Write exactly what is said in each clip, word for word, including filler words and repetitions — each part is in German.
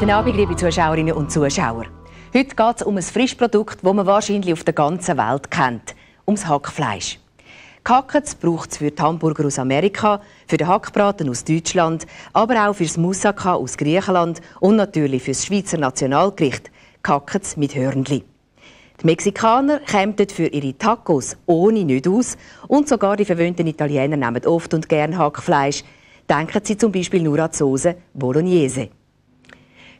Guten Abend, liebe Zuschauerinnen und Zuschauer. Heute geht es um ein Frischprodukt, das man wahrscheinlich auf der ganzen Welt kennt. Ums Hackfleisch. Gehacktes braucht es für die Hamburger aus Amerika, für den Hackbraten aus Deutschland, aber auch für das Moussaka aus Griechenland und natürlich für das Schweizer Nationalgericht. Gehacktes mit Hörnli. Die Mexikaner kämpften für ihre Tacos ohne nichts aus und sogar die verwöhnten Italiener nehmen oft und gern Hackfleisch. Denken Sie zum Beispiel nur an die Soße Bolognese.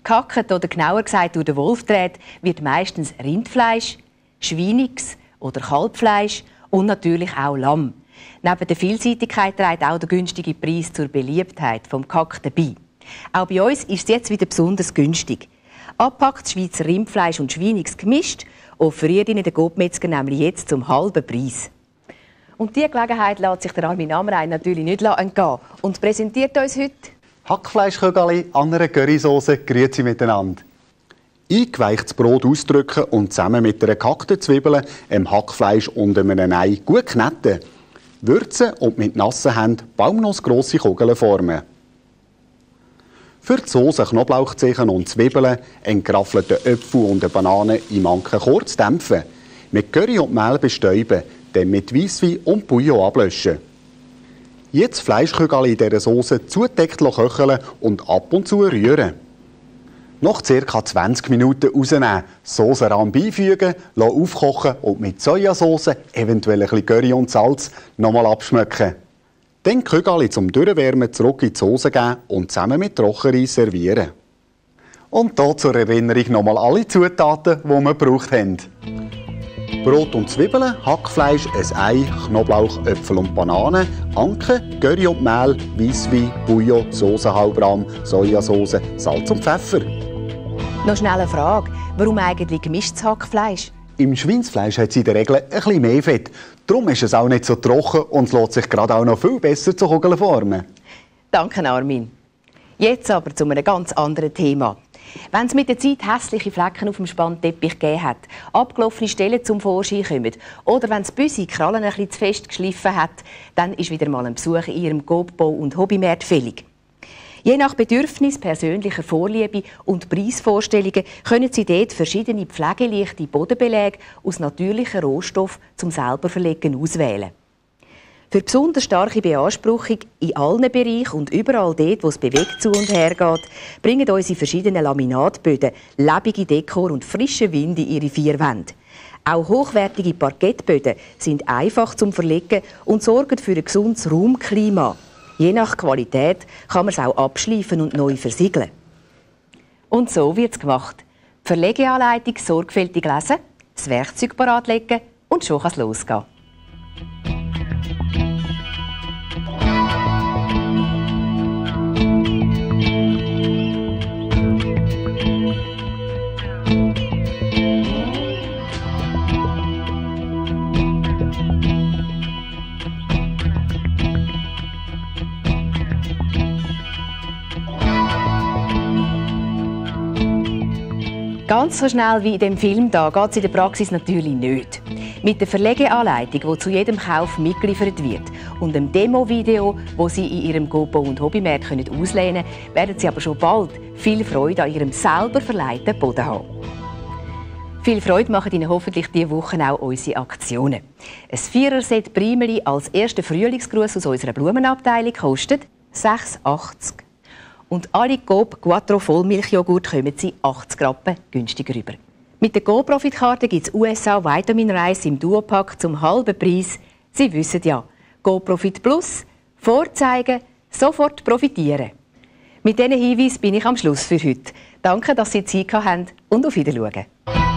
Gehackt oder genauer gesagt durch den Wolf gedreht, wird meistens Rindfleisch, Schweinix oder Kalbfleisch und natürlich auch Lamm. Neben der Vielseitigkeit trägt auch der günstige Preis zur Beliebtheit vom Gehackten bei. Auch bei uns ist es jetzt wieder besonders günstig. Abpackt Schweizer Rindfleisch und Schweinix gemischt, offeriert Ihnen der Gottmetzger nämlich jetzt zum halben Preis. Und diese Gelegenheit lässt sich der Armin Amrein natürlich nicht entgehen und präsentiert uns heute Hackfleischkögeli an einer Currysauce, grüezi miteinander. Eingeweichtes Brot ausdrücken und zusammen mit einer gehackten Zwiebel, einem Hackfleisch und einem Ei gut kneten. Würzen und mit nassen Händen baumnussgrosse Kugeln formen. Für die Soße Knoblauchzehen und Zwiebeln, einen geraffelten Äpfel und eine Banane im Anken kurz dämpfen. Mit Curry und Mehl bestäuben, dann mit Weisswein und Bouillon ablöschen. Jetzt Fleischkögeli in dieser Soße zudeckt köcheln und ab und zu rühren. Nach ca. zwanzig Minuten rausnehmen, Soßenrand beifügen, aufkochen und mit Sojasauce, eventuell ein bisschen Curry und Salz, nochmal abschmecken. Dann die Kögeli zum Durchwärmen zurück in die Soße geben und zusammen mit Trockenreis servieren. Und hier zur Erinnerung nochmal alle Zutaten, die wir gebraucht haben. Brot und Zwiebeln, Hackfleisch, ein Ei, Knoblauch, Äpfel und Bananen, Anken, Curry und Mehl, Weisswein, Bouillon, Soßenhalbrahm, Sojasauce, Salz und Pfeffer. Noch schnell eine Frage. Warum eigentlich gemischtes Hackfleisch? Im Schweinsfleisch hat es in der Regel ein bisschen mehr Fett. Darum ist es auch nicht so trocken und es lässt sich gerade auch noch viel besser zu Kugeln formen. Danke, Armin. Jetzt aber zu einem ganz anderen Thema. Wenn es mit der Zeit hässliche Flecken auf dem Spannteppich gegeben hat, abgelaufene Stellen zum Vorschein kommen oder wenn das Büsi Krallen ein bisschen zu fest geschliffen hat, dann ist wieder mal ein Besuch in Ihrem Gobbo-Bau- und Hobbymarkt fällig. Je nach Bedürfnis, persönlicher Vorliebe und Preisvorstellungen können Sie dort verschiedene pflegeleichte Bodenbeläge aus natürlichen Rohstoffen zum selber verlegen auswählen. Für besonders starke Beanspruchung in allen Bereichen und überall dort, wo es bewegt zu und her geht, bringen unsere verschiedenen Laminatböden, lebendige Dekor und frische Wind in ihre vier Wände. Auch hochwertige Parkettböden sind einfach zum Verlegen und sorgen für ein gesundes Raumklima. Je nach Qualität kann man es auch abschleifen und neu versiegeln. Und so wird es gemacht. Die Verlegeanleitung sorgfältig lesen, das Werkzeug parat legen und schon kann es losgehen. Ganz so schnell wie in dem Film da geht es in der Praxis natürlich nicht. Mit der Verlegeanleitung, die zu jedem Kauf mitgeliefert wird, und dem Demo-Video, das Sie in Ihrem Gobbo- und Hobbymarkt auslehnen können, werden Sie aber schon bald viel Freude an Ihrem selber verleihten Boden haben. Viel Freude machen Ihnen hoffentlich diese Woche auch unsere Aktionen. Ein Viererset Primeli als ersten Frühlingsgruß aus unserer Blumenabteilung kostet sechs Franken achtzig. Und alle Coop Quattro Vollmilchjoghurt kommen Sie achtzig Rappen günstiger rüber. Mit der GoProfit-Karte gibt es U S A Vitamin Reis im Duopack zum halben Preis. Sie wissen ja, GoProfit Plus, vorzeigen, sofort profitieren. Mit diesen Hinweisen bin ich am Schluss für heute. Danke, dass Sie Zeit gehabt haben und auf Wiedersehen.